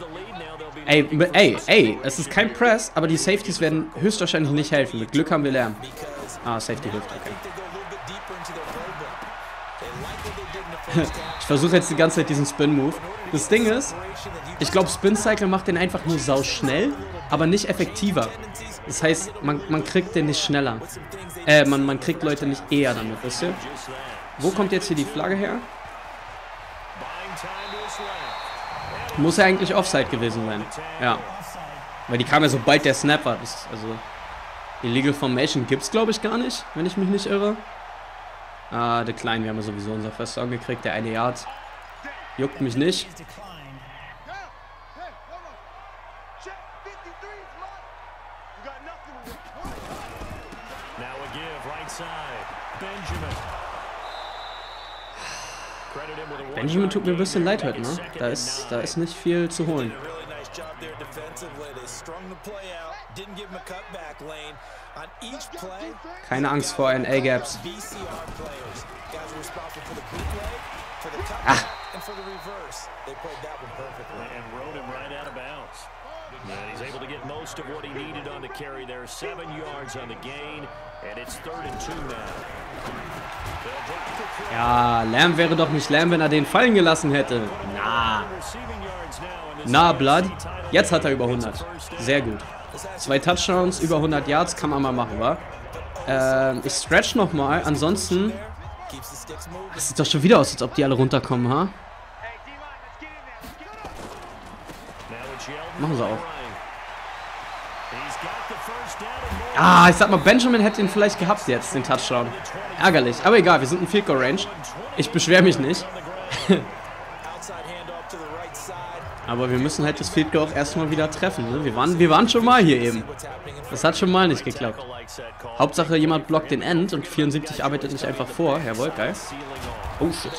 Ey, ey, ey, es ist kein Press, aber die Safeties werden höchstwahrscheinlich nicht helfen. Mit Glück haben wir Lärm. Ah, Safety hilft, okay. Ich versuche jetzt die ganze Zeit diesen Spin-Move. Das Ding ist, ich glaube, Spin-Cycle macht den einfach nur sauschnell, aber nicht effektiver. Das heißt, man, man kriegt den nicht schneller. Äh, man, man kriegt Leute nicht eher damit, wisst ihr? Wo kommt jetzt hier die Flagge her? Muss ja eigentlich Offside gewesen sein. Ja. Weil die kam ja sobald der Snap war. Das ist also Illegal Formation gibt es, glaube ich, gar nicht, wenn ich mich nicht irre. Ah, der Kleine, wir haben ja sowieso unser First Down gekriegt. Der eine Yard. Juckt mich nicht. Benjamin tut mir ein bisschen leid heute, ne? Da ist, da ist nicht viel zu holen. Keine Angst vor N A-Gaps. Ah! Ja, Lamb wäre doch nicht Lamb, wenn er den fallen gelassen hätte. Na. Na, Blood. Jetzt hat er über hundert. Sehr gut. Zwei Touchdowns, über hundert Yards, kann man mal machen, wa? Ähm, ich stretch nochmal, ansonsten... Das sieht doch schon wieder aus, als ob die alle runterkommen, ha? Machen sie auch. Ah, ich sag mal, Benjamin hätte ihn vielleicht gehabt jetzt, den Touchdown. Ärgerlich, aber egal, wir sind in Field Goal Range. Ich beschwere mich nicht. Aber wir müssen halt das Field Goal auch erstmal wieder treffen, ne? Wir waren, wir waren schon mal hier eben. Das hat schon mal nicht geklappt. Hauptsache, jemand blockt den End und vierundsiebzig arbeitet nicht einfach vor. Jawohl, geil. Oh, shit.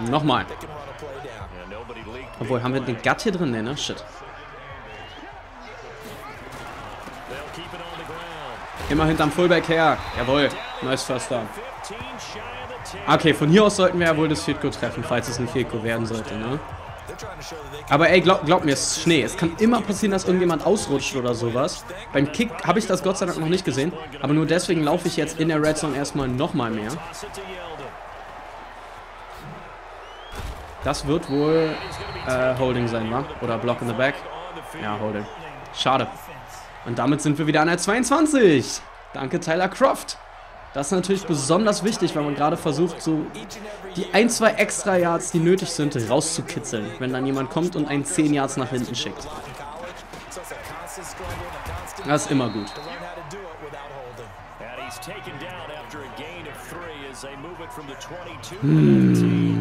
Hm. Nochmal. Obwohl, haben wir den Gut hier drin? Nee, ne? Shit. Immer hinterm Fullback her. Jawohl. Nice First Down. Okay, von hier aus sollten wir ja wohl das Field Goal treffen, falls es ein Field Goal werden sollte, ne? Aber ey, glaub, glaub mir, es ist Schnee. Es kann immer passieren, dass irgendjemand ausrutscht oder sowas. Beim Kick habe ich das Gott sei Dank noch nicht gesehen. Aber nur deswegen laufe ich jetzt in der Red Zone erstmal nochmal mehr. Das wird wohl äh, Holding sein, wa? Oder Block in the Back. Ja, Holding. Schade. Und damit sind wir wieder an der zweiundzwanzig. Danke, Tyler Kroft. Das ist natürlich besonders wichtig, weil man gerade versucht, so die ein, zwei extra Yards, die nötig sind, rauszukitzeln, wenn dann jemand kommt und einen zehn Yards nach hinten schickt. Das ist immer gut. Hm.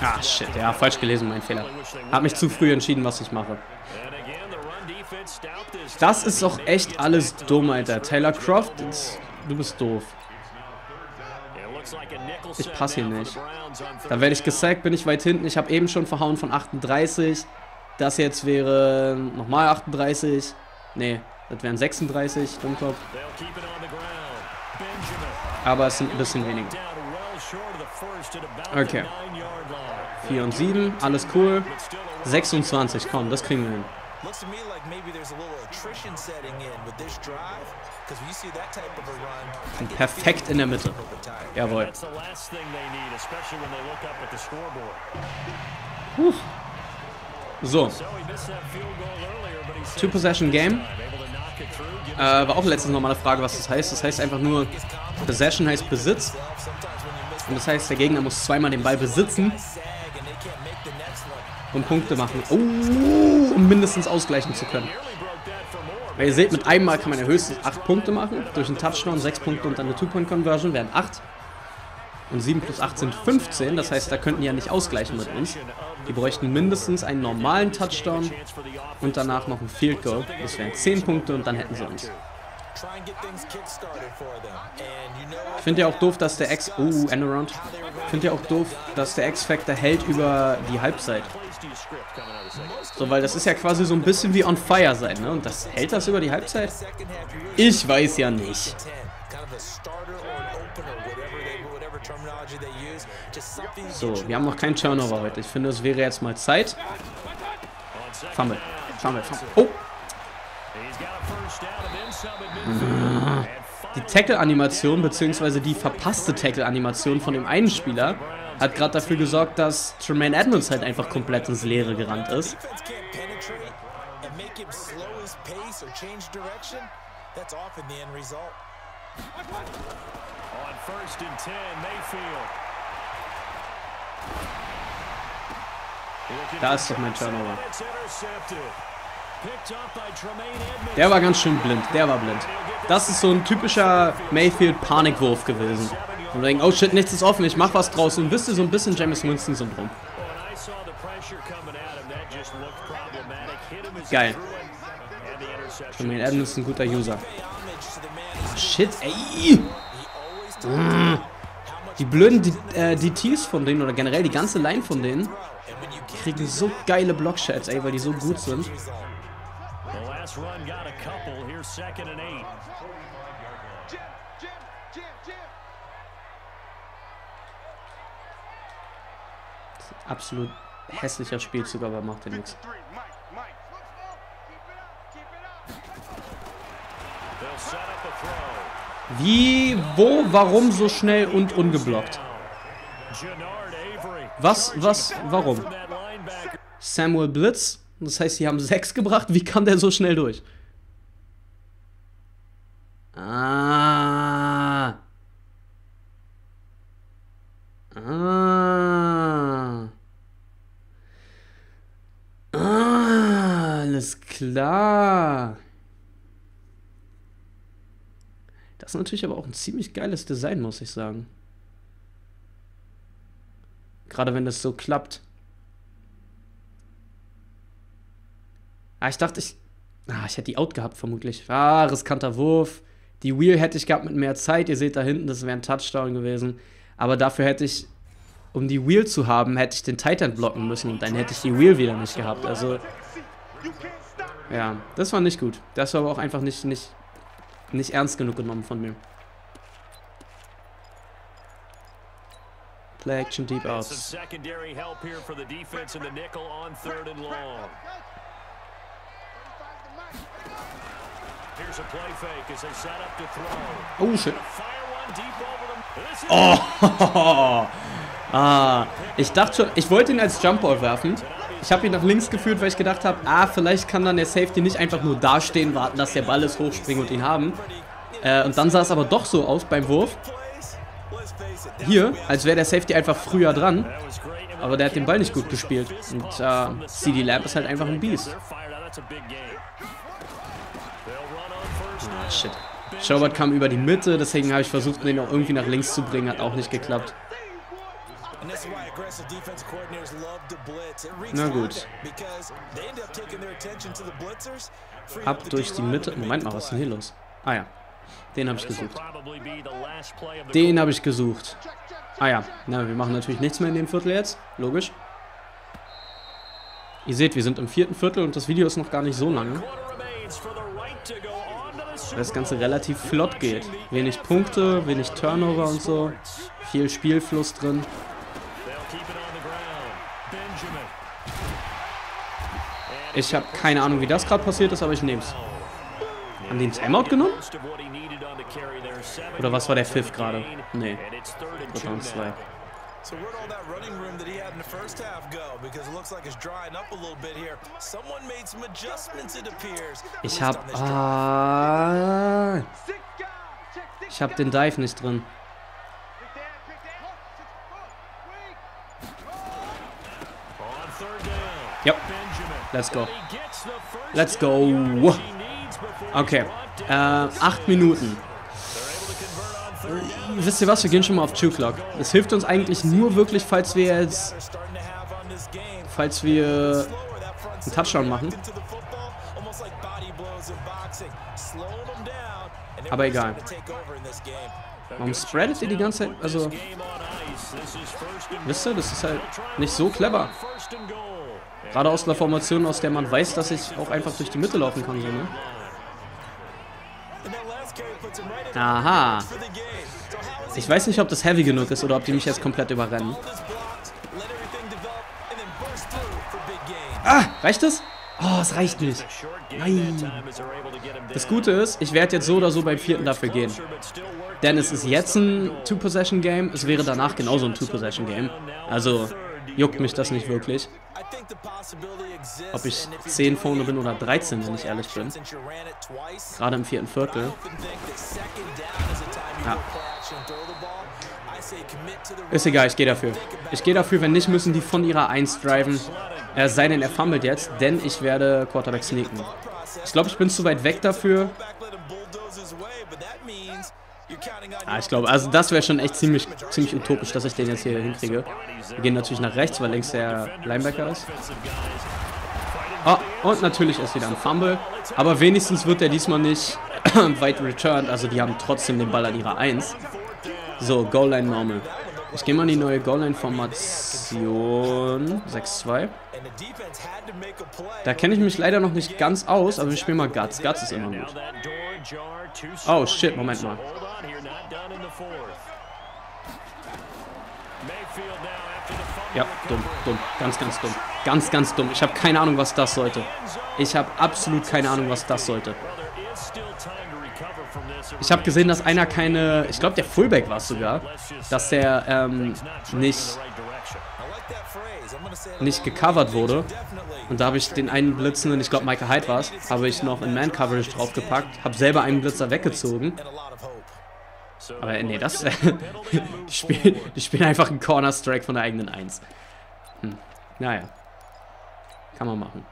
Ah, shit. Ja, falsch gelesen, mein Fehler. Hab mich zu früh entschieden, was ich mache. Das ist doch echt alles dumm, Alter. Taylor Kroft, du bist doof. Ich passe hier nicht. Da werde ich gesackt, bin ich weit hinten. Ich habe eben schon verhauen von achtunddreißig. Das jetzt wäre nochmal achtunddreißig. Nee. Das wären sechsunddreißig, Dummkopf. Aber es sind ein bisschen weniger. Okay. vier und sieben, alles cool. sechsundzwanzig, komm, das kriegen wir hin. Und perfekt in der Mitte. Jawohl. Puh. So. Two-Possession-Game. Äh, war auch letztens nochmal eine Frage, was das heißt. Das heißt einfach nur, Possession heißt Besitz. Und das heißt, der Gegner muss zweimal den Ball besitzen und Punkte machen. Oh, um mindestens ausgleichen zu können. Weil ihr seht, mit einem Mal kann man ja höchstens acht Punkte machen. Durch einen Touchdown, sechs Punkte und dann eine Two-Point-Conversion wären acht. Und sieben plus acht sind fünfzehn. Das heißt, da könnten die ja nicht ausgleichen mit uns. Die bräuchten mindestens einen normalen Touchdown und danach noch ein Field Goal. Das wären zehn Punkte und dann hätten sie uns. Ich finde ja auch doof, dass der X... Oh, Endaround. Ich finde ja auch doof, dass der X-Factor hält über die Halbzeit. So, weil das ist ja quasi so ein bisschen wie On Fire sein, ne? Und das hält das über die Halbzeit? Ich weiß ja nicht. So, wir haben noch keinen Turnover heute. Ich finde, es wäre jetzt mal Zeit. Fumble, Fumble, Fumble. Oh! Die Tackle-Animation, beziehungsweise die verpasste Tackle-Animation von dem einen Spieler, hat gerade dafür gesorgt, dass Tremaine Edmunds halt einfach komplett ins Leere gerannt ist. Da ist doch mein Turnover. Der war ganz schön blind, der war blind. Das ist so ein typischer Mayfield-Panikwurf gewesen. Und denken, oh shit, nichts ist offen, ich mach was draus. Und wisst ihr, so ein bisschen Jameis Winston-Syndrom. Geil. Tremaine Edmunds ist ein guter User. Oh, shit, ey. Mmh. Die blöden D äh, D Ts von denen, oder generell die ganze Line von denen, kriegen so geile Blockshots, ey, weil die so gut sind. Absolut hässlicher Spielzug, aber macht ja nichts. Wie, wo, warum so schnell und ungeblockt? Was, was, warum? Samuel Blitz. Das heißt, sie haben sechs gebracht. Wie kam der so schnell durch? Ah. Ah. Ah, alles klar. Das ist natürlich aber auch ein ziemlich geiles Design, muss ich sagen. Gerade wenn das so klappt. Ah, ich dachte, ich... Ah, ich hätte die Out gehabt, vermutlich. Ah, riskanter Wurf. Die Wheel hätte ich gehabt mit mehr Zeit. Ihr seht da hinten, das wäre ein Touchdown gewesen. Aber dafür hätte ich... Um die Wheel zu haben, hätte ich den Tight End blocken müssen. Und dann hätte ich die Wheel wieder nicht gehabt. Also... Ja, das war nicht gut. Das war aber auch einfach nicht... nicht Nicht ernst genug genommen von mir. Play Action Deep Out. Oh, shit. Oh. Ah, ich dachte schon, ich wollte ihn als Jumpball werfen. Ich habe ihn nach links geführt, weil ich gedacht habe, ah, vielleicht kann dann der Safety nicht einfach nur dastehen, warten, dass der Ball ist, hochspringen und ihn haben. Äh, und dann sah es aber doch so aus beim Wurf. Hier, als wäre der Safety einfach früher dran. Aber der hat den Ball nicht gut gespielt. Und äh, CeeDee Lamb ist halt einfach ein Biest. Ah, shit. Schubert kam über die Mitte, deswegen habe ich versucht, den auch irgendwie nach links zu bringen. Hat auch nicht geklappt. Na gut. Ab durch die Mitte. Moment mal, was ist denn hier los? Ah ja. Den habe ich gesucht. Den habe ich gesucht. Ah ja. Na, wir machen natürlich nichts mehr in dem Viertel jetzt. Logisch. Ihr seht, wir sind im vierten Viertel und das Video ist noch gar nicht so lange. weil das Ganze relativ flott geht. Wenig Punkte, wenig Turnover und so. Viel Spielfluss drin. Ich habe keine Ahnung, wie das gerade passiert ist, aber ich nehme es. Haben die einen Timeout genommen? Oder was war der Pfiff gerade? Nee. zwei. So where'd all that running room that he had in the first half go? Because it looks like it's drying up a little bit here. Someone made some adjustments, it appears. Ich hab, ah, ich hab den Dive nicht drin. Yep. Let's go. Let's go. Okay. Äh, acht Minuten. Wisst ihr was, wir gehen schon mal auf two o'clock. Das hilft uns eigentlich nur wirklich, falls wir jetzt, falls wir einen Touchdown machen. Aber egal. Warum spreadet ihr die ganze Zeit, also, wisst ihr, das ist halt nicht so clever. Gerade aus einer Formation, aus der man weiß, dass ich auch einfach durch die Mitte laufen kann, so, ne? Aha. Ich weiß nicht, ob das heavy genug ist oder ob die mich jetzt komplett überrennen. Ah, reicht es? Oh, es reicht nicht. Nein. Das Gute ist, ich werde jetzt so oder so beim vierten dafür gehen. Denn es ist jetzt ein Two-Possession-Game. Es wäre danach genauso ein Two-Possession-Game. Also juckt mich das nicht wirklich. Ob ich zehn vorne bin oder dreizehn, wenn ich ehrlich bin. Gerade im vierten Viertel. Ja. Ist egal, ich gehe dafür. Ich gehe dafür, wenn nicht, müssen die von ihrer eins driven. Äh, sei denn, er fummelt jetzt, denn ich werde Quarterback sneaken. Ich glaube, ich bin zu weit weg dafür. Ah, ich glaube, also das wäre schon echt ziemlich, ziemlich utopisch, dass ich den jetzt hier hinkriege. Wir gehen natürlich nach rechts, weil links der Linebacker ist. Oh, und natürlich ist wieder ein Fumble. Aber wenigstens wird er diesmal nicht weit returned. Also die haben trotzdem den Ball an ihrer eins. So, Goal-Line-Normal. Ich gehe mal in die neue Goal-Line-Formation. sechs zwei. Da kenne ich mich leider noch nicht ganz aus, aber wir spielen mal Guts. Guts ist immer gut. Oh, shit, Moment mal. Ja, dumm, dumm. Ganz, ganz dumm. Ganz, ganz dumm. Ich habe keine Ahnung, was das sollte. Ich habe absolut keine Ahnung, was das sollte. Ich habe gesehen, dass einer keine... Ich glaube, der Fullback war es sogar. Dass der ähm, nicht... nicht gecovert wurde. Und da habe ich den einen Blitzenden, ich glaube, Micah Hyde war es, habe ich noch in Man-Coverage draufgepackt. Habe selber einen Blitzer weggezogen. Aber nee, das... die, spielen, die spielen einfach einen Corner-Strike von der eigenen eins. Hm. Naja. Kann man machen.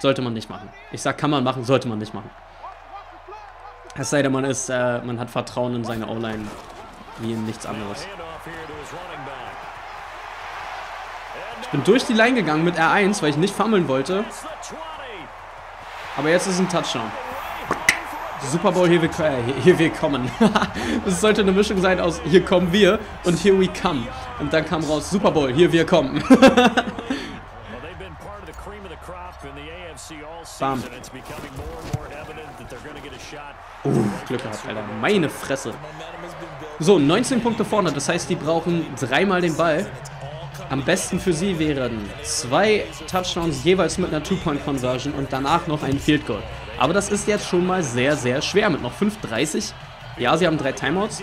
Sollte man nicht machen. Ich sag, kann man machen, sollte man nicht machen. Es sei denn, man ist, äh, man hat Vertrauen in seine O-Line wie in nichts anderes. Ich bin durch die Line gegangen mit R eins, weil ich nicht fummeln wollte. Aber jetzt ist ein Touchdown. Super Bowl, hier, hier wir kommen. Es sollte eine Mischung sein aus hier kommen wir und here we come. Und dann kam raus Super Bowl, hier wir kommen. Bam. Uh, Glück gehabt, Alter. Meine Fresse. So, neunzehn Punkte vorne. Das heißt, die brauchen dreimal den Ball. Am besten für sie wären zwei Touchdowns jeweils mit einer Two-Point-Conversion und danach noch ein Field Goal. Aber das ist jetzt schon mal sehr, sehr schwer mit noch fünf dreißig. Ja, sie haben drei Timeouts,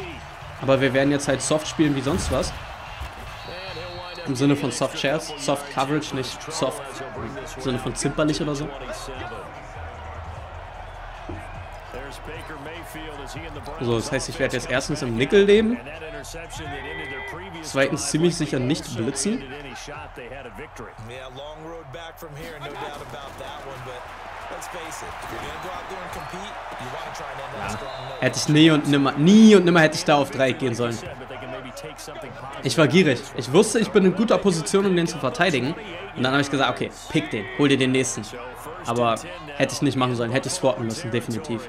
aber wir werden jetzt halt soft spielen wie sonst was. Im Sinne von Soft Shares, Soft Coverage, nicht Soft im Sinne von zimperlich oder so. So, das heißt, ich werde jetzt erstens im Nickel leben, zweitens ziemlich sicher nicht blitzen. Ja. Hätte ich nie und nimmer, nie und nimmer hätte ich da auf drei gehen sollen. Ich war gierig. Ich wusste, ich bin in guter Position, um den zu verteidigen. Und dann habe ich gesagt, okay, pick den, hol dir den nächsten. Aber hätte ich nicht machen sollen, hätte ich swappen müssen, definitiv.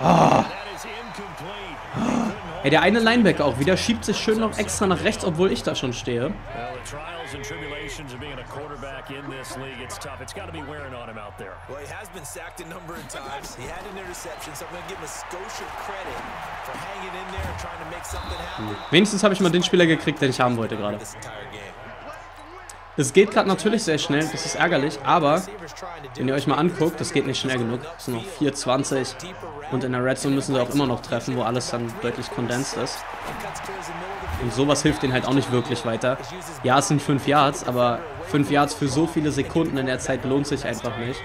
Oh. Oh. Ey, der eine Linebacker auch wieder schiebt sich schön noch extra nach rechts, obwohl ich da schon stehe. Wenigstens habe ich mal den Spieler gekriegt, den ich haben wollte gerade. Es geht gerade natürlich sehr schnell, das ist ärgerlich, aber wenn ihr euch mal anguckt, das geht nicht schnell genug. Es sind noch vier zwanzig und in der Red Zone müssen sie auch immer noch treffen, wo alles dann deutlich kondensiert ist. Und sowas hilft denen halt auch nicht wirklich weiter. Ja, es sind fünf Yards, aber fünf Yards für so viele Sekunden in der Zeit lohnt sich einfach nicht.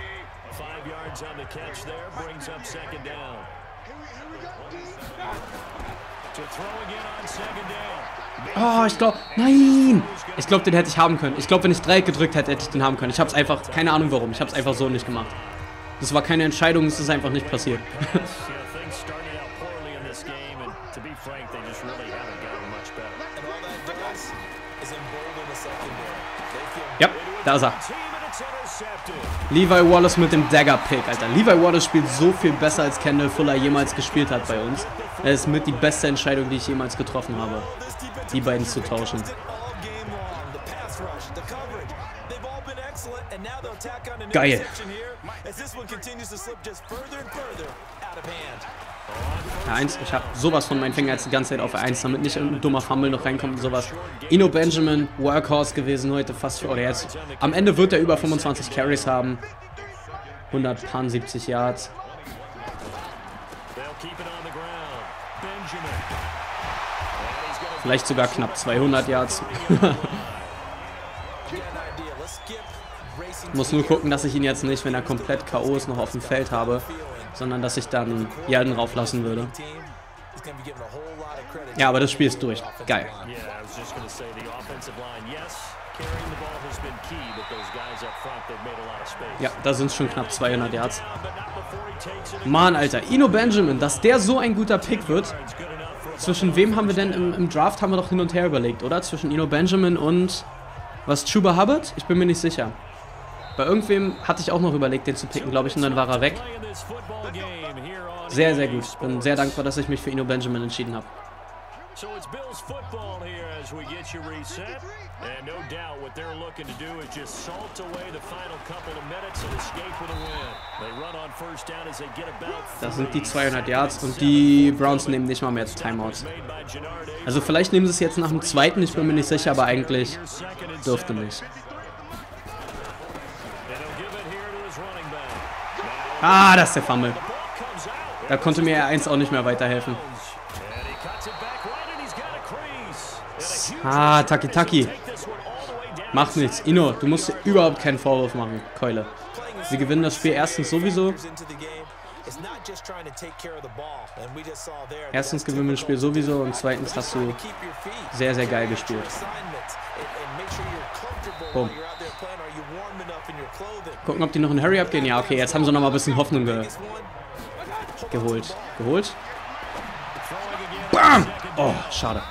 Oh, ich glaube... Nein! Ich glaube, den hätte ich haben können. Ich glaube, wenn ich Dreieck gedrückt hätte, hätte ich den haben können. Ich habe es einfach... Keine Ahnung warum. Ich habe es einfach so nicht gemacht. Das war keine Entscheidung. Es ist einfach nicht passiert. Ja, da ist er. Levi Wallace mit dem Dagger-Pick, Alter. Levi Wallace spielt so viel besser, als Kendall Fuller jemals gespielt hat bei uns. Es ist mit die beste Entscheidung, die ich jemals getroffen habe, die beiden zu tauschen. Geil. eins, ich habe sowas von meinen Fingern jetzt die ganze Zeit auf eins, damit nicht ein dummer Fumble noch reinkommt und sowas. Ino Benjamin, Workhorse gewesen heute fast für, oder jetzt. Am Ende wird er über fünfundzwanzig Carries haben. hundertfünfundsiebzig Yards. Vielleicht sogar knapp zweihundert Yards. Muss nur gucken, dass ich ihn jetzt nicht, wenn er komplett K O ist, noch auf dem Feld habe, sondern dass ich dann Yarden rauflassen würde. Ja, aber das Spiel ist durch. Geil. Ja, da sind es schon knapp zweihundert Yards. Mann, Alter. Ino Benjamin, dass der so ein guter Pick wird. Zwischen wem haben wir denn im, im Draft, haben wir doch hin und her überlegt, oder? Zwischen Ino Benjamin und... Was, Chuba Hubbard? Ich bin mir nicht sicher. Bei irgendwem hatte ich auch noch überlegt, den zu picken, glaube ich, und dann war er weg. Sehr, sehr gut. Bin sehr dankbar, dass ich mich für Ino Benjamin entschieden habe. Das sind die zweihundert Yards und die Browns nehmen nicht mal mehr Timeouts. Also vielleicht nehmen sie es jetzt nach dem zweiten, ich bin mir nicht sicher, aber eigentlich dürfte nicht. Ah, das ist der Fumble. Da konnte mir eins auch nicht mehr weiterhelfen. Ah, Taki Taki. Macht nichts. Ino, du musst überhaupt keinen Vorwurf machen, Keule. Sie gewinnen das Spiel erstens sowieso. Erstens gewinnen wir das Spiel sowieso und zweitens hast du sehr, sehr geil gespielt. Boom. Gucken, ob die noch in Hurry-Up gehen. Ja, okay, jetzt haben sie noch mal ein bisschen Hoffnung ge geholt. Geholt. Bam! Oh, schade.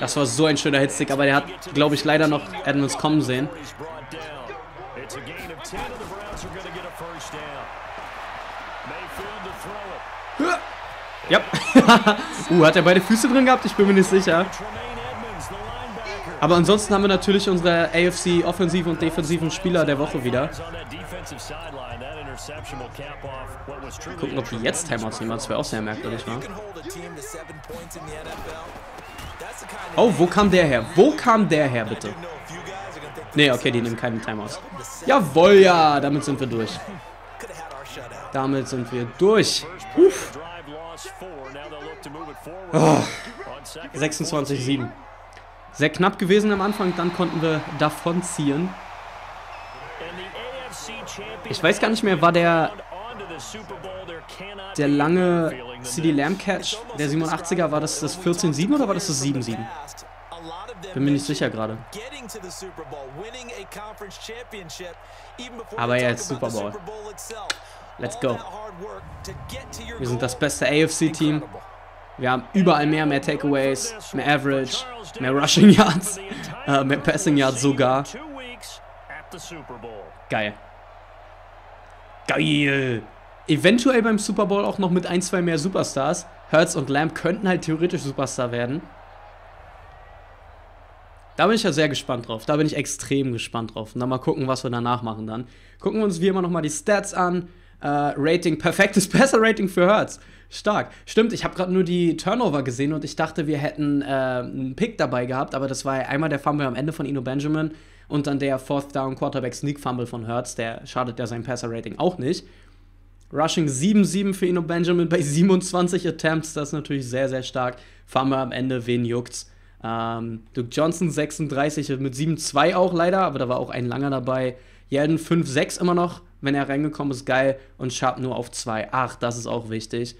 Das war so ein schöner Hitstick, aber der hat, glaube ich, leider noch Edmunds kommen sehen. Ja. uh, hat er beide Füße drin gehabt? Ich bin mir nicht sicher. Aber ansonsten haben wir natürlich unsere A F C-offensiven und defensiven Spieler der Woche wieder. Gucken, ob die jetzt Timeouts nehmen. Das wäre auch sehr merkwürdig, ne? Oh, wo kam der her? Wo kam der her, bitte? Ne, okay, die nehmen keinen Timeouts. Jawohl, ja, damit sind wir durch. Damit sind wir durch. Uff. Oh, sechsundzwanzig sieben. Sehr knapp gewesen am Anfang, dann konnten wir davonziehen. Ich weiß gar nicht mehr, war der der lange CeeDee Lamb Catch, der siebenundachtziger, war das das vierzehn sieben oder war das das sieben sieben? Bin mir nicht sicher gerade. Aber ja, jetzt Super Bowl. Let's go. Wir sind das beste A F C-Team. Wir haben überall mehr, mehr Takeaways, mehr Average, mehr Rushing Yards, äh, mehr Passing Yards sogar. Geil. Geil. Eventuell beim Super Bowl auch noch mit ein, zwei mehr Superstars. Hurts und Lamb könnten halt theoretisch Superstar werden. Da bin ich ja sehr gespannt drauf. Da bin ich extrem gespannt drauf. Und dann mal gucken, was wir danach machen dann. Gucken wir uns wie immer nochmal die Stats an. Äh, Rating, perfektes Passer-Rating für Hurts. Stark. Stimmt, ich habe gerade nur die Turnover gesehen und ich dachte, wir hätten äh, einen Pick dabei gehabt. Aber das war einmal der Fumble am Ende von Ino Benjamin und dann der Fourth Down Quarterback Sneak Fumble von Hurts. Der schadet ja sein Passer-Rating auch nicht. Rushing sieben sieben für Ino Benjamin bei siebenundzwanzig Attempts. Das ist natürlich sehr, sehr stark. Fumble am Ende, wen juckt's? Um, Duke Johnson sechsunddreißig mit sieben zwei auch leider, aber da war auch ein langer dabei. Yeldon fünf sechs immer noch, wenn er reingekommen ist, geil. Und Sharp nur auf zwei acht, das ist auch wichtig.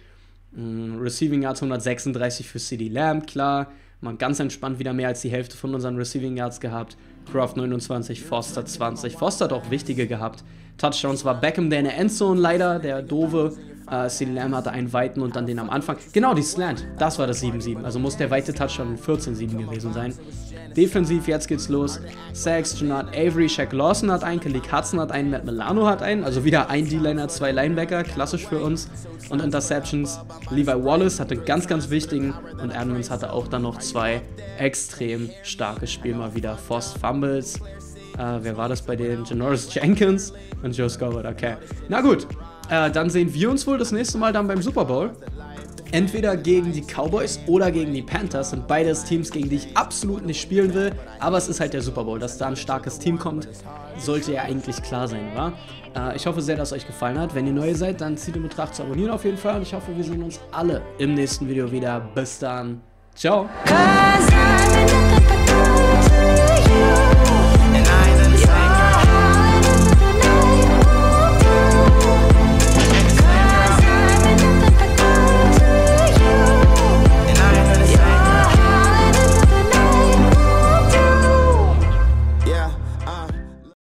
Um, Receiving Yards hundertsechsunddreißig für CeeDee Lamb, klar. Man ganz entspannt wieder mehr als die Hälfte von unseren Receiving Yards gehabt. Crawford neunundzwanzig, Forster zwanzig. Forster hat auch wichtige gehabt. Touchdowns war Beckham, der in der Endzone leider, der doofe. Uh, CeeDee Lamb hatte einen weiten und dann den am Anfang. Genau, die Slant, das war das sieben sieben. Also muss der weite Touchdown vierzehn sieben gewesen sein. Defensiv, jetzt geht's los. Sacks, Janard Avery, Shaq Lawson hat einen, Kelly Katzen hat einen, Matt Milano hat einen. Also wieder ein D-Liner, zwei Linebacker, klassisch für uns. Und Interceptions, Levi Wallace hatte einen ganz, ganz wichtigen. Und Edmunds hatte auch dann noch zwei extrem starke Spiele mal wieder. Forced Fumbles, uh, wer war das bei denen? Janoris Jenkins und Joe Schubert, okay. Na gut. Äh, dann sehen wir uns wohl das nächste Mal dann beim Super Bowl. Entweder gegen die Cowboys oder gegen die Panthers. Sind beides Teams, gegen die ich absolut nicht spielen will. Aber es ist halt der Super Bowl. Dass da ein starkes Team kommt, sollte ja eigentlich klar sein, wa? Äh, ich hoffe sehr, dass es euch gefallen hat. Wenn ihr neu seid, dann zieht in Betracht zu abonnieren auf jeden Fall. Und ich hoffe, wir sehen uns alle im nächsten Video wieder. Bis dann. Ciao.